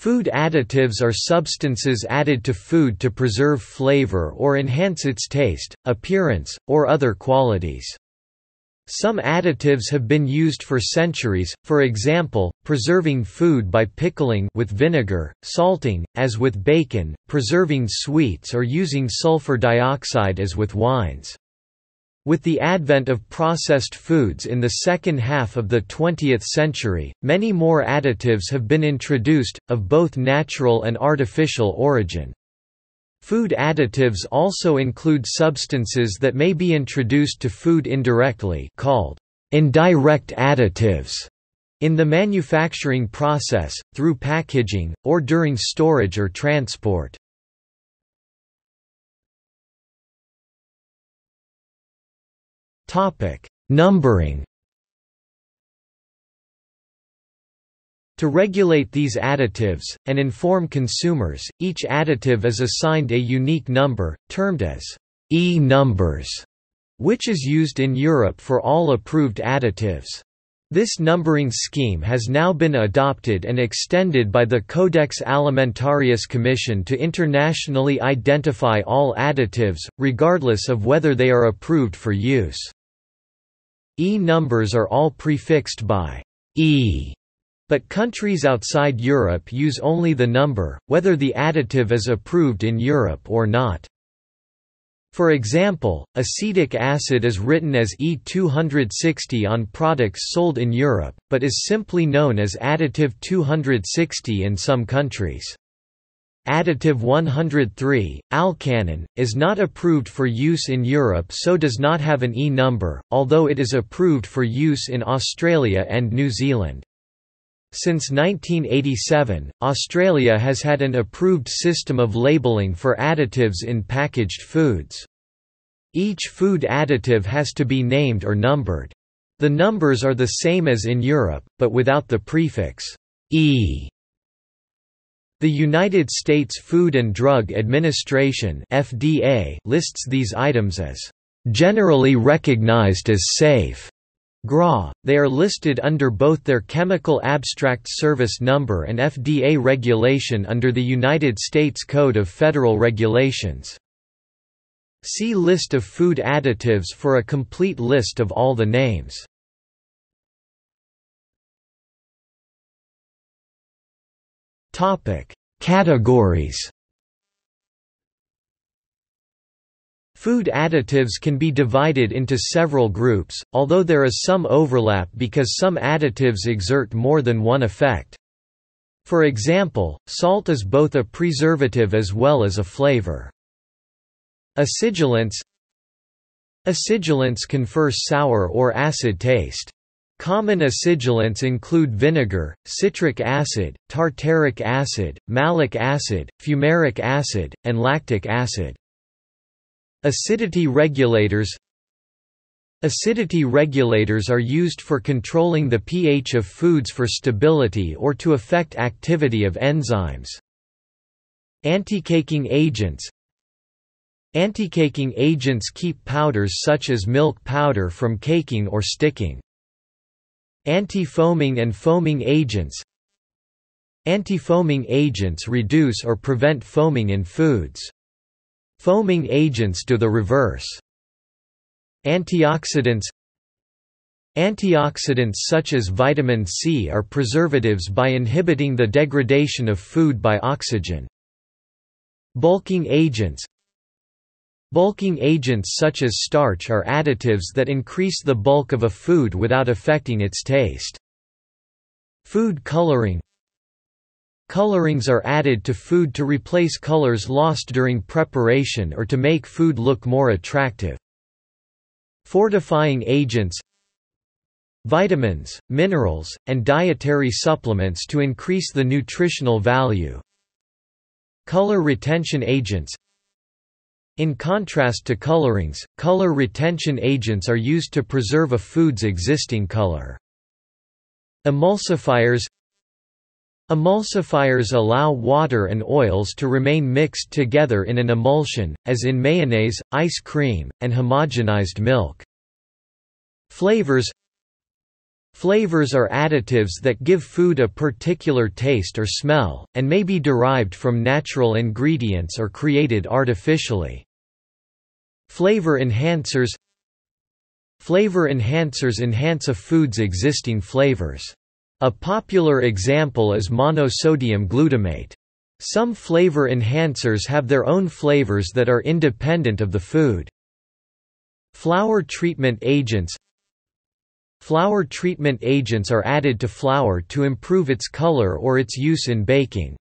Food additives are substances added to food to preserve flavor or enhance its taste, appearance, or other qualities. Some additives have been used for centuries, for example, preserving food by pickling with vinegar, salting, as with bacon, preserving sweets or using sulfur dioxide as with wines. With the advent of processed foods in the second half of the 20th century, many more additives have been introduced, of both natural and artificial origin. Food additives also include substances that may be introduced to food indirectly, called indirect additives, in the manufacturing process, through packaging, or during storage or transport. Numbering. To regulate these additives, and inform consumers, each additive is assigned a unique number, termed as E-numbers, which is used in Europe for all approved additives. This numbering scheme has now been adopted and extended by the Codex Alimentarius Commission to internationally identify all additives, regardless of whether they are approved for use. E-numbers are all prefixed by E, but countries outside Europe use only the number, whether the additive is approved in Europe or not. For example, acetic acid is written as E260 on products sold in Europe, but is simply known as additive 260 in some countries. Additive 103, Alcanon, is not approved for use in Europe, so does not have an E number, although it is approved for use in Australia and New Zealand. Since 1987, Australia has had an approved system of labelling for additives in packaged foods. Each food additive has to be named or numbered. The numbers are the same as in Europe, but without the prefix E. The United States Food and Drug Administration (FDA) lists these items as generally recognized as safe. GRA. They are listed under both their Chemical Abstract Service Number and FDA regulation under the United States Code of Federal Regulations. See List of food additives for a complete list of all the names. Categories. Food additives can be divided into several groups, although there is some overlap because some additives exert more than one effect. For example, salt is both a preservative as well as a flavor. Acidulants. Acidulants confer sour or acid taste. Common acidulants include vinegar, citric acid, tartaric acid, malic acid, fumaric acid, and lactic acid. Acidity regulators. Acidity regulators are used for controlling the pH of foods for stability or to affect activity of enzymes. Anticaking agents. Anticaking agents keep powders such as milk powder from caking or sticking. Anti-foaming and foaming agents. Anti-foaming agents reduce or prevent foaming in foods. Foaming agents do the reverse. Antioxidants. Antioxidants such as vitamin C are preservatives by inhibiting the degradation of food by oxygen. Bulking agents. Bulking agents such as starch are additives that increase the bulk of a food without affecting its taste. Food coloring. Colorings are added to food to replace colors lost during preparation or to make food look more attractive. Fortifying agents. Vitamins, minerals, and dietary supplements to increase the nutritional value. Color retention agents. In contrast to colorings, color retention agents are used to preserve a food's existing color. Emulsifiers. Emulsifiers allow water and oils to remain mixed together in an emulsion, as in mayonnaise, ice cream, and homogenized milk. Flavors. Flavors are additives that give food a particular taste or smell, and may be derived from natural ingredients or created artificially. Flavor enhancers. Flavor enhancers enhance a food's existing flavors. A popular example is monosodium glutamate. Some flavor enhancers have their own flavors that are independent of the food. Flour treatment agents. Flour treatment agents are added to flour to improve its color or its use in baking.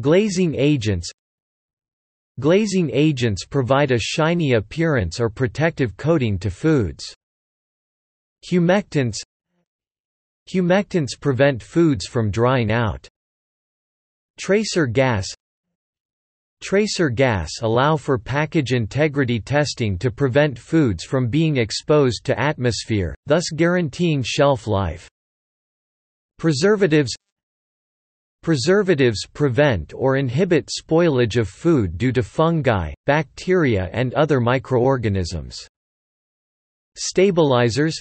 Glazing agents. Glazing agents provide a shiny appearance or protective coating to foods. Humectants. Humectants prevent foods from drying out. Tracer gas. Tracer gas allow for package integrity testing to prevent foods from being exposed to atmosphere, thus guaranteeing shelf life. Preservatives. Preservatives prevent or inhibit spoilage of food due to fungi, bacteria and other microorganisms. Stabilizers.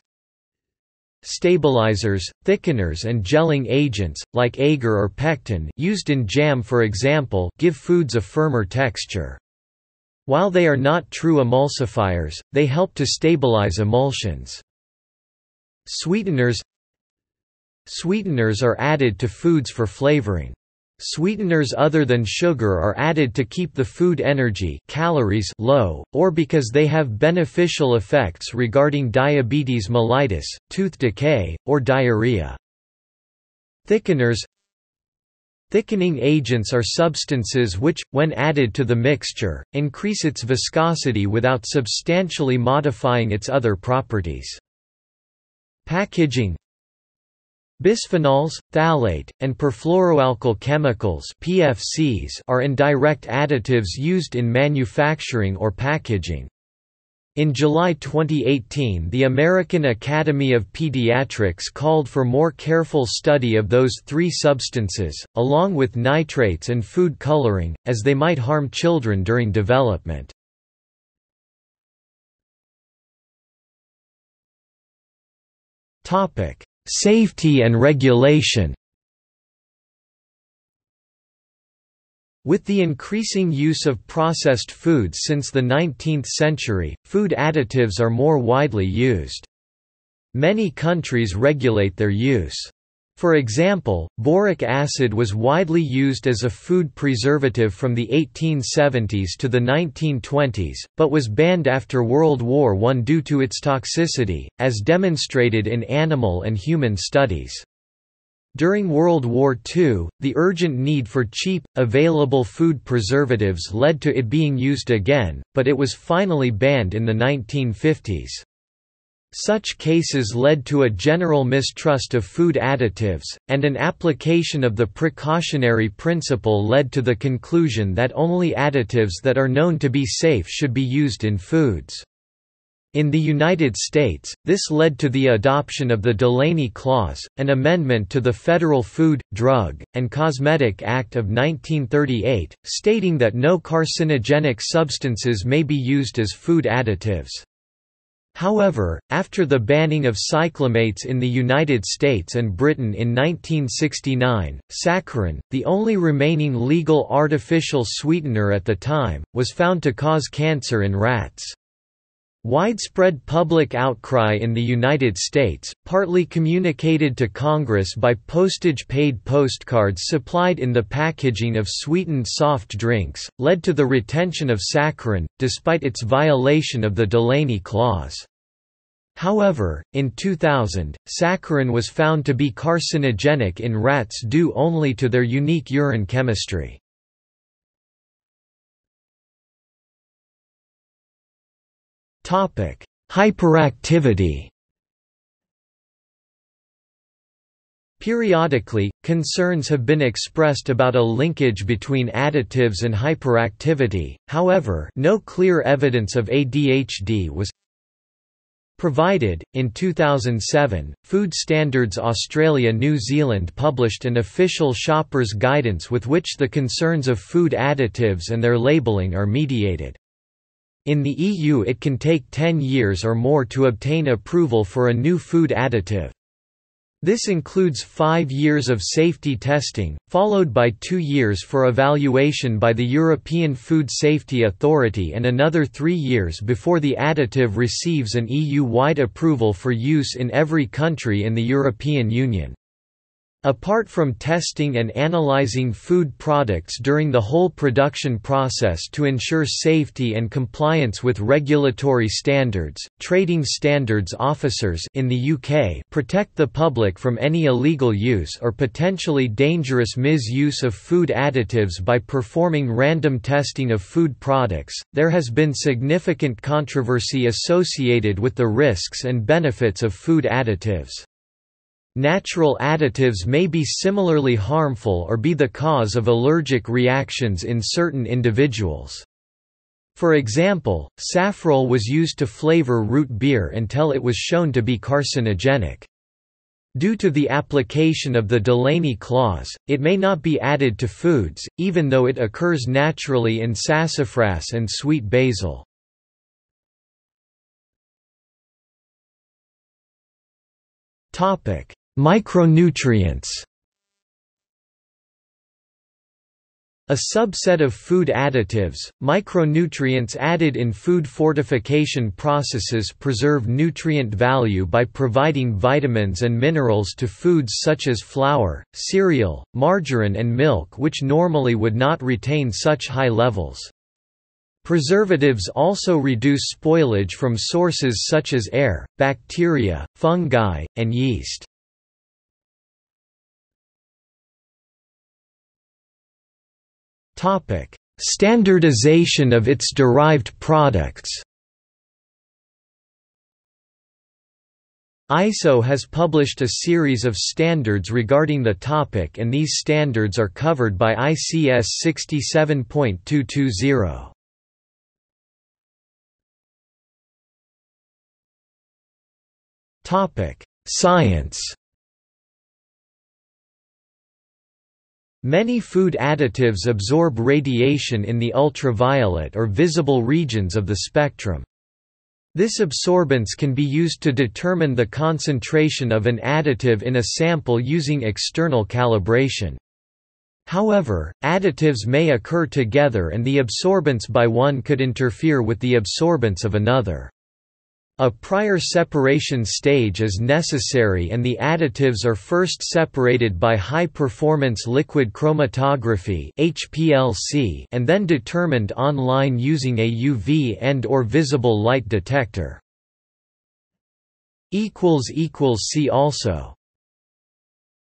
Stabilizers, thickeners and gelling agents, like agar or pectin used in jam for example, give foods a firmer texture. While they are not true emulsifiers, they help to stabilize emulsions. Sweeteners. Sweeteners are added to foods for flavoring. Sweeteners other than sugar are added to keep the food energy calories low, or because they have beneficial effects regarding diabetes mellitus, tooth decay, or diarrhea. Thickeners. Thickening agents are substances which, when added to the mixture, increase its viscosity without substantially modifying its other properties. Packaging. Bisphenols, phthalate, and perfluoroalkyl chemicals (PFCs) are indirect additives used in manufacturing or packaging. In July 2018, the American Academy of Pediatrics called for more careful study of those three substances, along with nitrates and food coloring, as they might harm children during development. Safety and regulation. With the increasing use of processed foods since the 19th century, food additives are more widely used. Many countries regulate their use. For example, boric acid was widely used as a food preservative from the 1870s to the 1920s, but was banned after World War I due to its toxicity, as demonstrated in animal and human studies. During World War II, the urgent need for cheap, available food preservatives led to it being used again, but it was finally banned in the 1950s. Such cases led to a general mistrust of food additives, and an application of the precautionary principle led to the conclusion that only additives that are known to be safe should be used in foods. In the United States, this led to the adoption of the Delaney Clause, an amendment to the Federal Food, Drug, and Cosmetic Act of 1938, stating that no carcinogenic substances may be used as food additives. However, after the banning of cyclamates in the United States and Britain in 1969, saccharin, the only remaining legal artificial sweetener at the time, was found to cause cancer in rats. Widespread public outcry in the United States, partly communicated to Congress by postage-paid postcards supplied in the packaging of sweetened soft drinks, led to the retention of saccharin, despite its violation of the Delaney Clause. However, in 2000, saccharin was found to be carcinogenic in rats due only to their unique urine chemistry. Hyperactivity. Periodically, concerns have been expressed about a linkage between additives and hyperactivity, however no clear evidence of ADHD was provided. In 2007, Food Standards Australia New Zealand published an official shopper's guidance with which the concerns of food additives and their labelling are mediated. In the EU it can take 10 years or more to obtain approval for a new food additive. This includes 5 years of safety testing, followed by 2 years for evaluation by the European Food Safety Authority and another 3 years before the additive receives an EU-wide approval for use in every country in the European Union. Apart from testing and analyzing food products during the whole production process to ensure safety and compliance with regulatory standards, trading standards officers in the UK protect the public from any illegal use or potentially dangerous misuse of food additives by performing random testing of food products. There has been significant controversy associated with the risks and benefits of food additives. Natural additives may be similarly harmful or be the cause of allergic reactions in certain individuals. For example, saffrole was used to flavor root beer until it was shown to be carcinogenic. Due to the application of the Delaney Clause, it may not be added to foods, even though it occurs naturally in sassafras and sweet basil. Micronutrients. A subset of food additives, micronutrients added in food fortification processes preserve nutrient value by providing vitamins and minerals to foods such as flour, cereal, margarine and milk, which normally would not retain such high levels. Preservatives also reduce spoilage from sources such as air, bacteria, fungi, and yeast. Standardization of its derived products. ISO has published a series of standards regarding the topic, and these standards are covered by ICS 67.220. Science. Many food additives absorb radiation in the ultraviolet or visible regions of the spectrum. This absorbance can be used to determine the concentration of an additive in a sample using external calibration. However, additives may occur together and the absorbance by one could interfere with the absorbance of another. A prior separation stage is necessary, and the additives are first separated by high-performance liquid chromatography (HPLC) and then determined online using a UV and/or visible light detector. See also